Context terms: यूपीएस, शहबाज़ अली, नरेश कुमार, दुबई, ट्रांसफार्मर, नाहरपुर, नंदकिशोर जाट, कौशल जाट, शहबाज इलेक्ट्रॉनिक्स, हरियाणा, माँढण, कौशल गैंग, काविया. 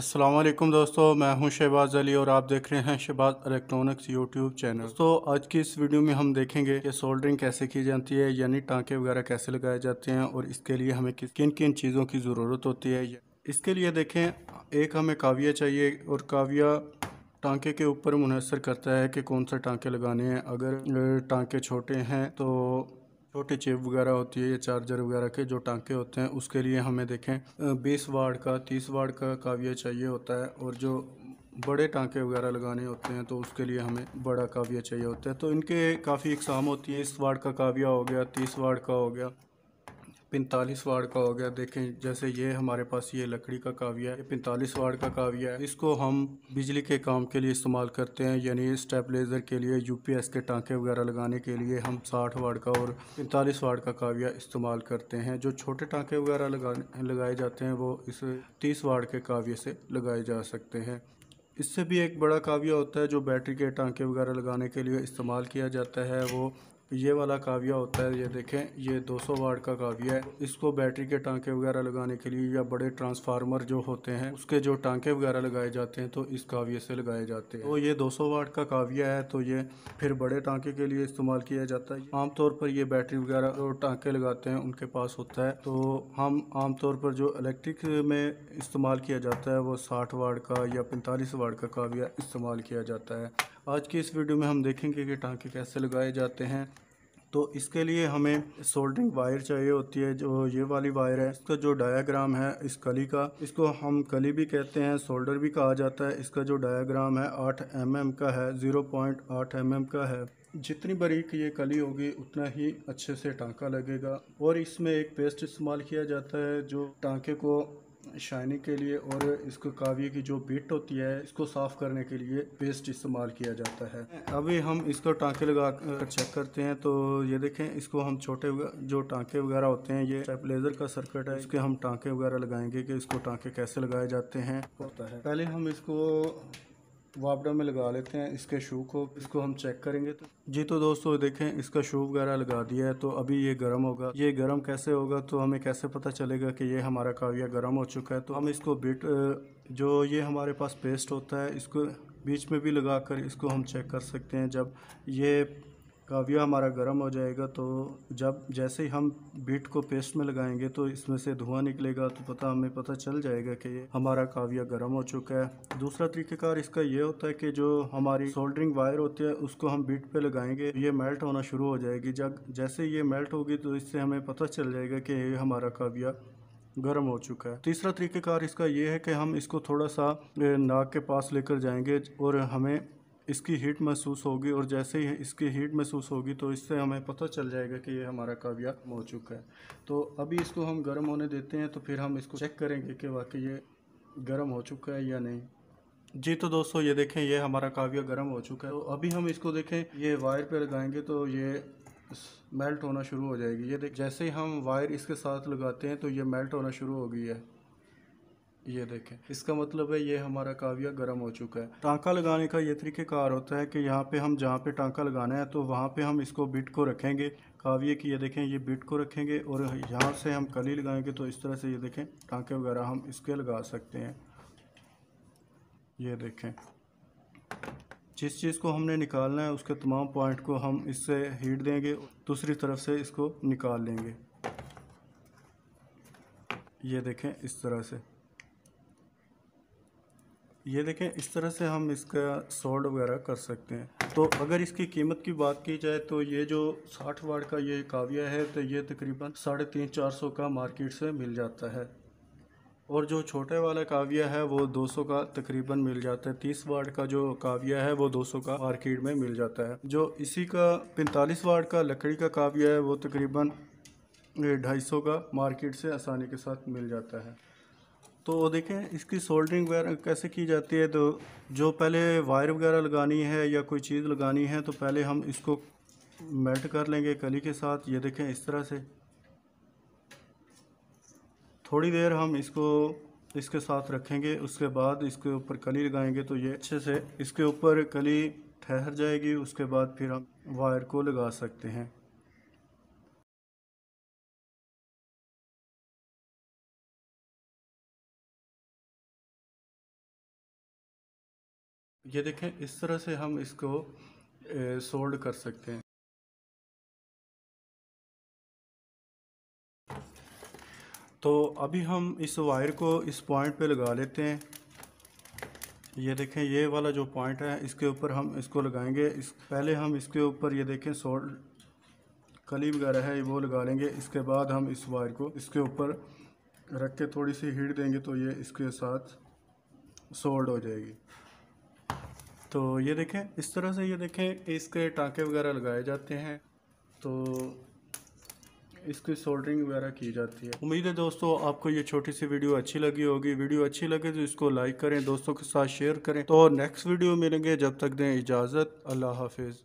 अस्सलामुअलैकुम दोस्तों, मैं हूं शहबाज़ अली और आप देख रहे हैं शहबाज इलेक्ट्रॉनिक्स यूट्यूब चैनल। दोस्तों, आज की इस वीडियो में हम देखेंगे कि सोल्डरिंग कैसे की जाती है, यानी टाँके वगैरह कैसे लगाए जाते हैं और इसके लिए हमें किन किन चीज़ों की ज़रूरत होती है। इसके लिए देखें, एक हमें काविया चाहिए और काविया टाँके के ऊपर मुनहसर करता है कि कौन से टाँके लगाने हैं। अगर टाँके छोटे हैं तो छोटी चिप वगैरह होती है या चार्जर वगैरह के जो टांके होते हैं, उसके लिए हमें देखें 20 वाट का 30 वाट का काविया चाहिए होता है। और जो बड़े टांके वगैरह लगाने होते हैं तो उसके लिए हमें बड़ा काविया चाहिए होता है। तो इनके काफ़ी इकसाम होती है। 20 वाट का काविया हो गया, 30 वाट का हो गया, 45 वाट का हो गया। देखें जैसे ये हमारे पास ये लकड़ी का काविया है, 45 वाट का काविया है। इसको हम बिजली के काम के लिए इस्तेमाल करते हैं, यानी स्टेबलाइजर के लिए, यूपीएस के टांके वगैरह लगाने के लिए हम 60 वाट का और 45 वाट का काविया इस्तेमाल करते हैं। जो छोटे टांके वगैरह लगाए जाते हैं वो इस 30 वाट के काविये से लगाए जा सकते हैं। इससे भी एक बड़ा काविया होता है जो बैटरी के टांके वगैरह लगाने के लिए इस्तेमाल किया जाता है, वो ये वाला काविया होता है। ये देखें, ये 200 वाट का काविया है। इसको बैटरी के टांके वगैरह लगाने के लिए या बड़े ट्रांसफार्मर जो होते हैं उसके जो टांके वगैरह लगाए जाते हैं तो इस काविये से लगाए जाते हैं। तो ये 200 वाट का काविया है, तो ये फिर बड़े टांके के लिए इस्तेमाल किया जाता है। आमतौर पर ये बैटरी वगैरह जो टाँके लगाते हैं उनके पास होता है। तो हम आमतौर पर जो इलेक्ट्रिक में इस्तेमाल किया जाता है वो 60 वाट का या 45 वाट का काविया इस्तेमाल किया जाता है। आज की इस वीडियो में हम देखेंगे कि टाँके कैसे लगाए जाते हैं। तो इसके लिए हमें सोल्डरिंग वायर चाहिए होती है। जो ये वाली वायर है, इसका जो डायाग्राम है इस कली का, इसको हम कली भी कहते हैं, सोल्डर भी कहा जाता है। इसका जो डायाग्राम है 8 mm का है, 0.8 mm का है। जितनी बारीक ये कली होगी उतना ही अच्छे से टाँका लगेगा। और इसमें एक पेस्ट इस्तेमाल किया जाता है जो टाँके को शाइनिंग के लिए और इसको काविये की जो बिट होती है इसको साफ़ करने के लिए पेस्ट इस्तेमाल किया जाता है। अभी हम इसको टाँके लगा कर चेक करते हैं। तो ये देखें, इसको हम छोटे जो टाँके वगैरह होते हैं, ये स्टेबलाइजर का सर्किट है, इसके हम टाँके वगैरह लगाएंगे कि इसको टाँके कैसे लगाए जाते हैं होता है। पहले हम इसको वापडा में लगा लेते हैं, इसके शू को, इसको हम चेक करेंगे। तो जी तो दोस्तों देखें, इसका शू वगैरह लगा दिया है। तो अभी ये गर्म होगा। ये गर्म कैसे होगा, तो हमें कैसे पता चलेगा कि ये हमारा काविया गर्म हो चुका है। तो हम इसको बिट जो ये हमारे पास पेस्ट होता है इसको बीच में भी लगा कर इसको हम चेक कर सकते हैं। जब ये काविया हमारा गर्म हो जाएगा तो जैसे ही हम बीट को पेस्ट में लगाएंगे तो इसमें से धुआं निकलेगा, तो हमें पता चल जाएगा कि ये हमारा काविया गर्म हो चुका है। दूसरा तरीक़ेकार इसका ये होता है कि जो हमारी सोल्डरिंग वायर होती है उसको हम बीट पे लगाएंगे, ये मेल्ट होना शुरू हो जाएगी। जैसे ये मेल्ट होगी तो इससे हमें पता चल जाएगा कि ये हमारा काविया गर्म हो चुका है। तीसरा तरीक़ेकार इसका ये है कि हम इसको थोड़ा सा नाक के पास लेकर जाएंगे और हमें इसकी हीट महसूस होगी, और जैसे ही इसकी हीट महसूस होगी तो इससे हमें पता चल जाएगा कि ये हमारा काविया हो चुका है। तो अभी इसको हम गर्म होने देते हैं, तो फिर हम इसको चेक करेंगे कि वाकई ये गर्म हो चुका है या नहीं। जी तो दोस्तों ये देखें, ये हमारा काविया गर्म हो चुका है। तो अभी हम इसको देखें, ये वायर पे लगाएंगे तो ये मेल्ट होना शुरू हो जाएगी। ये देख, जैसे ही हम वायर इसके साथ लगाते हैं तो ये मेल्ट होना शुरू हो गई है। ये देखें, इसका मतलब है ये हमारा काविया गर्म हो चुका है। टाँका लगाने का ये तरीक़ेकार होता है कि यहाँ पे हम जहाँ पे टाँका लगाना है तो वहाँ पे हम इसको बिट को रखेंगे काविये की। ये देखें, ये बिट को रखेंगे और यहाँ से हम कली लगाएंगे। तो इस तरह से ये देखें टाँके वगैरह हम इसके लगा सकते हैं। ये देखें, जिस चीज़ को हमने निकालना है उसके तमाम पॉइंट को हम इससे हीट देंगे, दूसरी तरफ से इसको निकाल लेंगे। ये देखें इस तरह से, ये देखें इस तरह से हम इसका सोल्ड वगैरह कर सकते हैं। तो अगर इसकी कीमत की बात की जाए तो ये जो 60 वाट का ये काविया है तो ये तकरीबन 350-400 का मार्केट से मिल जाता है। और जो छोटे वाला काविया है वो 200 का तकरीबन मिल जाता है। 30 वाट का जो काविया है वो 200 का मार्केट में मिल जाता है। जो इसी का 45 वाट का लकड़ी का काविया है वो तकरीबन 250 का मार्केट से आसानी के साथ मिल जाता है। तो देखें इसकी सोल्डरिंग वगैरह कैसे की जाती है। तो जो पहले वायर वगैरह लगानी है या कोई चीज़ लगानी है तो पहले हम इसको मेल्ट कर लेंगे कली के साथ। ये देखें इस तरह से, थोड़ी देर हम इसको इसके साथ रखेंगे, उसके बाद इसके ऊपर कली लगाएंगे। तो ये अच्छे से इसके ऊपर कली ठहर जाएगी, उसके बाद फिर हम वायर को लगा सकते हैं। ये देखें, इस तरह से हम इसको सोल्ड कर सकते हैं। तो अभी हम इस वायर को इस पॉइंट पे लगा लेते हैं। ये देखें, ये वाला जो पॉइंट है इसके ऊपर हम इसको लगाएंगे। पहले हम इसके ऊपर ये देखें सोल्ड कली वगैरह है वो लगा लेंगे। इसके बाद हम इस वायर को इसके ऊपर रख के थोड़ी सी हीट देंगे तो ये इसके साथ सोल्ड हो जाएगी। तो ये देखें, इस तरह से ये देखें इसके टाँके वगैरह लगाए जाते हैं तो इसकी सोल्डरिंग वगैरह की जाती है। उम्मीद है दोस्तों आपको ये छोटी सी वीडियो अच्छी लगी होगी। वीडियो अच्छी लगे तो इसको लाइक करें, दोस्तों के साथ शेयर करें। तो नेक्स्ट वीडियो मिलेंगे, जब तक दें इजाज़त। अल्लाह हाफिज़।